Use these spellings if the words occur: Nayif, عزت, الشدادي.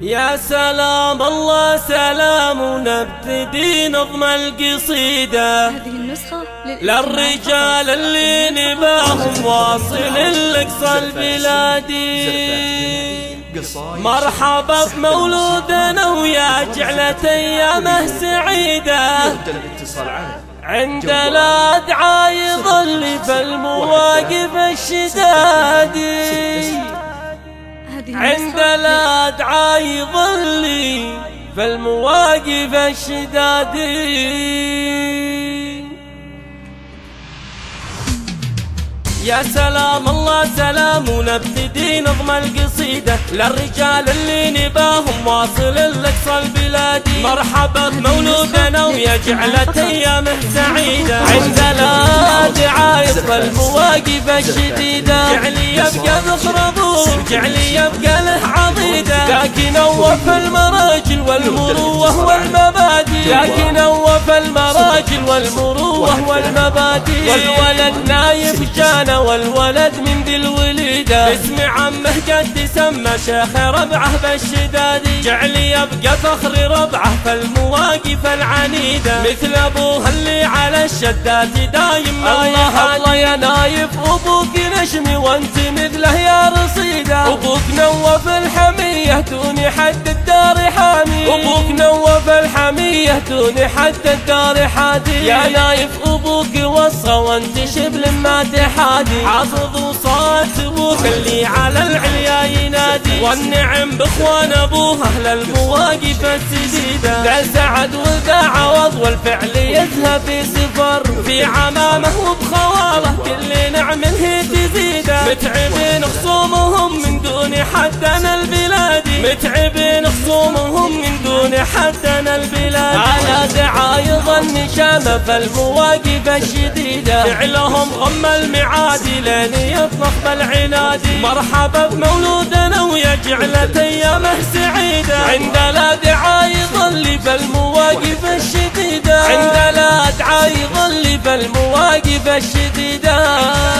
يا سلام الله سلام. ونبتدي نظم القصيدة، هذه النسخة للرجال اللي نباهم واصل لأقصى البلاد. مرحبا بمولودنا ويا جعلت أيامه سعيدة، عند الأدعى يظل بالمواقف الشدادي، عند الأدعى يظل بالمواقف الشدادي. يا سلام الله سلام. ونبتدي نظم القصيدة للرجال اللي نباهم واصل الأقصى البلادي. مرحبا بمولودنا ويا جعلت أيامه سعيدة، عند الأدعى يظل المواقف الشديدة. جعلي يبقى مخربوب جعلي يبقى له عضيدة، لكن هو في المراجل والمروة والمبادئ، لكن هو في المراجل والمروة والمبادئ. والولد نايف جانا والولد من ذي الوليدة، اسم عمه قد تسمى شيخ ربعه بالشدادي. جعلي يبقى فخر ربعه في المواقف العنيدة، مثل ابوه اللي على الشدادي دايم ما يحادي. الله الله يا نايف ابوك نجمي وانت مثله يا رصيدة، ابوك نوف الحمية دون حد الدار حامي، ابوك نوف الحمية دون حد الدار حادي. يا نايف ابوك وصى وانت شبل ما تحادي، حافظ وصات ابوك اللي على العليا ينادي، والنعم باخوان ابوه اهل المواقف السديدة. ذا سعد وذا عوض والفعل يزهى في سفر، في عمامه وبخواله كل نعم هي تزيده. متعبين خصومهم من دون حدنا البلادي، متعبين خصومهم من دون حدنا البلادي. على دعا يظن شامه فالمواقف الشديده، فعلهم غم المعادي لين يطلق بالعنادي. مرحبا بمولودنا ويا جعلت ايامه سعيده، عند الادعى يظل بالمواقف الشديده، عند الادعى يظل بالمواقف الشديده.